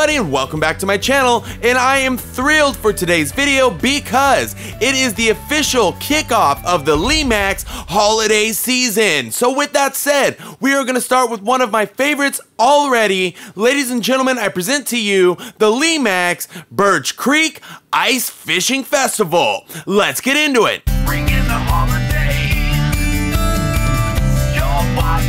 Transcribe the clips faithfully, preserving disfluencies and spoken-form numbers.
everybody, and welcome back to my channel. And I am thrilled for today's video because it is the official kickoff of the Lemax holiday season. So with that said, we are going to start with one of my favorites already. Ladies and gentlemen, I present to you the Lemax Birch Creek Ice Fishing Festival. Let's get into it. Bring in the holidays. Your boss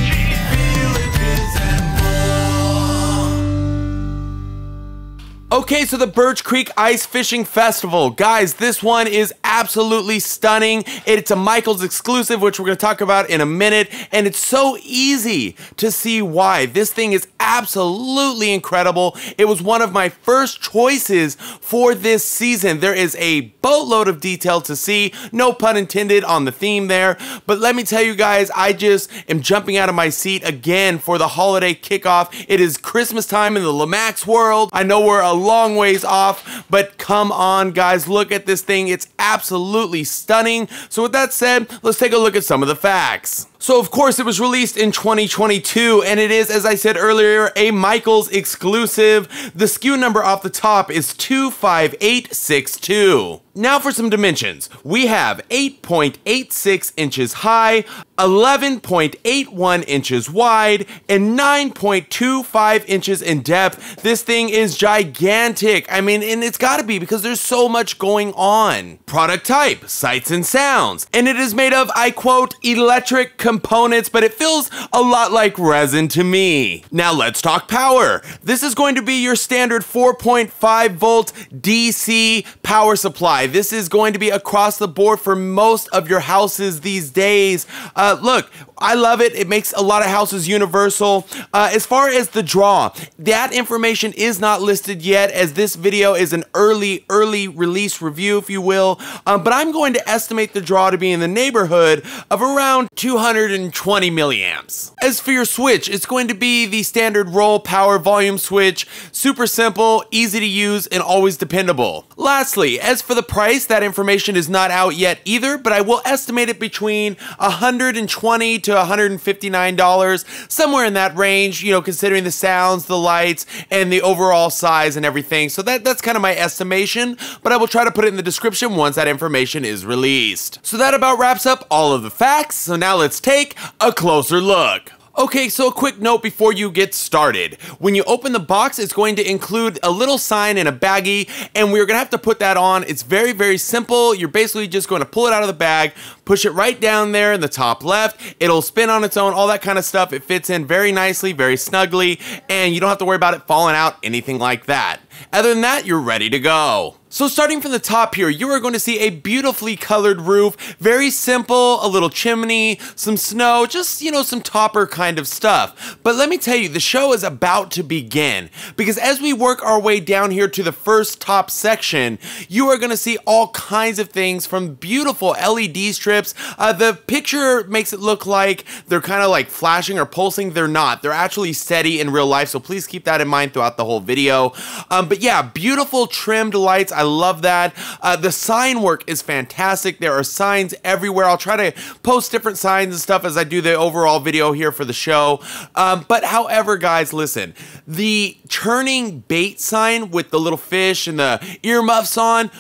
Okay, so the Birch Creek Ice Fishing Festival. Guys, this one is absolutely stunning. It's a Michaels exclusive, which we're gonna talk about in a minute, and it's so easy to see why. This thing is absolutely incredible. It was one of my first choices for this season. There is a boatload of detail to see, no pun intended on the theme there, but let me tell you guys, I just am jumping out of my seat again for the holiday kickoff. It is Christmas time in the Lemax world. I know we're a long ways off, but come on guys, look at this thing. It's absolutely stunning. So with that said, let's take a look at some of the facts. So of course it was released in twenty twenty-two, and it is, as I said earlier, a Michaels exclusive. The S K U number off the top is two five eight six two. Now for some dimensions. We have eight point eight six inches high, eleven point eight one inches wide, and nine point two five inches in depth. This thing is gigantic. I mean, and it's gotta be because there's so much going on. Product type, sights and sounds. And it is made of, I quote, electric components, but it feels a lot like resin to me. Now let's talk power. This is going to be your standard four point five volt D C power supply. This is going to be across the board for most of your houses these days. Uh, look, I love it. It makes a lot of houses universal. Uh, as far as the draw, that information is not listed yet, as this video is an early, early release review, if you will. Um, but I'm going to estimate the draw to be in the neighborhood of around two hundred twenty milliamps. As for your switch, it's going to be the standard roll power volume switch. Super simple, easy to use, and always dependable. Lastly, as for the price, that information is not out yet either, but I will estimate it between one hundred twenty dollars to one hundred fifty-nine dollars, somewhere in that range, you know, considering the sounds, the lights, and the overall size and everything. So that, that's kind of my estimation, but I will try to put it in the description once that information is released. So that about wraps up all of the facts. So now let's take a closer look. Okay, so a quick note before you get started. When you open the box, it's going to include a little sign in a baggie, and we're gonna have to put that on. It's very, very simple. You're basically just going to pull it out of the bag, push it right down there in the top left. It'll spin on its own, all that kind of stuff. It fits in very nicely, very snugly, and you don't have to worry about it falling out, anything like that. Other than that, you're ready to go. So starting from the top here, you are going to see a beautifully colored roof, very simple, a little chimney, some snow, just, you know, some topper kind of stuff. But let me tell you, the show is about to begin, because as we work our way down here to the first top section, you are going to see all kinds of things, from beautiful L E D strips. Uh, the picture makes it look like they're kind of like flashing or pulsing. They're not. They're actually steady in real life, so please keep that in mind throughout the whole video. Um, but yeah, beautiful trimmed lights. I love that. Uh, the sign work is fantastic. There are signs everywhere. I'll try to post different signs and stuff as I do the overall video here for the show. Um, but however, guys, listen, the churning bait sign with the little fish and the earmuffs on,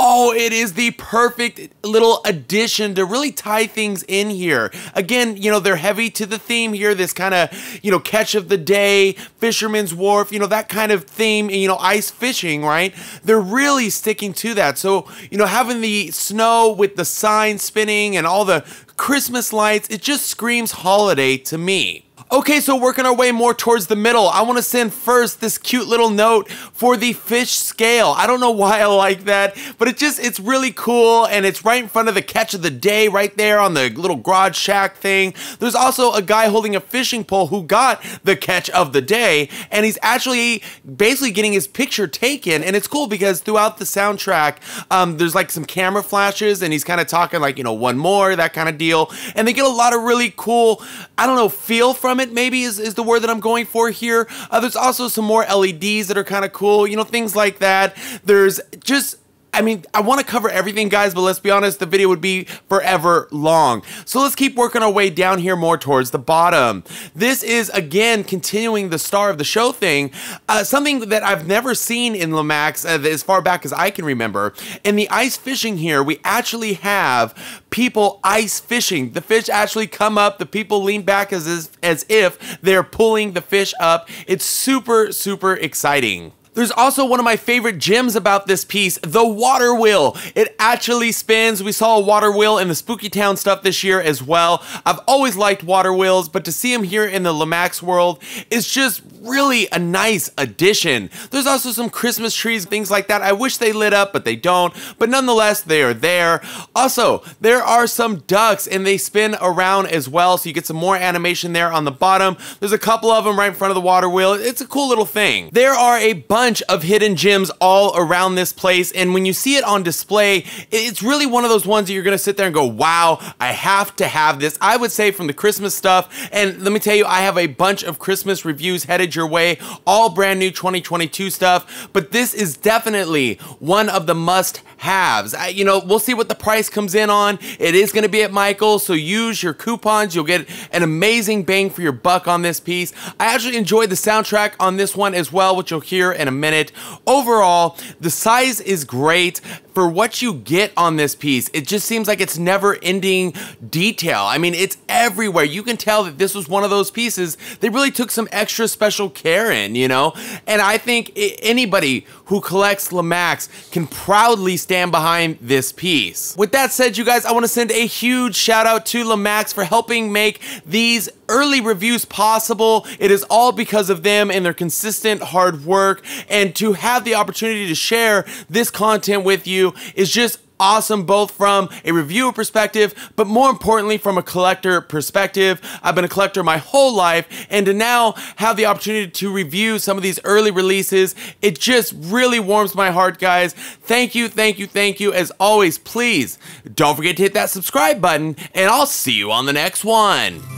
oh, it is the perfect little addition to really tie things in here. Again, you know, they're heavy to the theme here, this kind of, you know, catch of the day, fisherman's wharf, you know, that kind of theme, you know, ice fishing, right? They're really sticking to that. So, you know, having the snow with the sign spinning and all the Christmas lights, it just screams holiday to me. Okay, so working our way more towards the middle, I want to send first this cute little note for the fish scale. I don't know why I like that, but it just, it's really cool, and it's right in front of the catch of the day right there on the little garage shack thing. There's also a guy holding a fishing pole who got the catch of the day, and he's actually basically getting his picture taken, and it's cool because throughout the soundtrack, um, there's like some camera flashes, and he's kind of talking like, you know, one more, that kind of deal, and they get a lot of really cool, I don't know, feel from it maybe is, is the word that I'm going for here. Uh, there's also some more L E Ds that are kind of cool, you know, things like that. There's just I mean, I want to cover everything, guys, but let's be honest, the video would be forever long. So let's keep working our way down here more towards the bottom. This is, again, continuing the star of the show thing, uh, something that I've never seen in Lemax uh, as far back as I can remember. In the ice fishing here, we actually have people ice fishing. The fish actually come up. The people lean back as if, as if they're pulling the fish up. It's super, super exciting. There's also one of my favorite gems about this piece, the water wheel. It actually spins. We saw a water wheel in the Spooky Town stuff this year as well. I've always liked water wheels, but to see them here in the Lemax world is just really a nice addition. There's also some Christmas trees, things like that. I wish they lit up, but they don't. But nonetheless, they are there. Also, there are some ducks, and they spin around as well, so you get some more animation there on the bottom. There's a couple of them right in front of the water wheel. It's a cool little thing. There are a bunch of hidden gems all around this place, and when you see it on display, it's really one of those ones that you're gonna sit there and go, wow, I have to have this. I would say from the Christmas stuff, and let me tell you, I have a bunch of Christmas reviews headed your way, all brand new twenty twenty-two stuff, but this is definitely one of the must-haves. I, you know, we'll see what the price comes in on. It is gonna be at Michaels, so use your coupons. You'll get an amazing bang for your buck on this piece. I actually enjoyed the soundtrack on this one as well, which you'll hear in a minute. Overall, the size is great. For what you get on this piece, it just seems like it's never-ending detail. I mean, it's everywhere. You can tell that this was one of those pieces they really took some extra special care in, you know? And I think anybody who collects Lemax can proudly stand behind this piece. With that said, you guys, I want to send a huge shout-out to Lemax for helping make these early reviews possible. It is all because of them and their consistent hard work, and to have the opportunity to share this content with you is just awesome, both from a reviewer perspective, but more importantly, from a collector perspective. I've been a collector my whole life, and to now have the opportunity to review some of these early releases, it just really warms my heart, guys. Thank you, thank you, thank you. As always, please don't forget to hit that subscribe button, and I'll see you on the next one.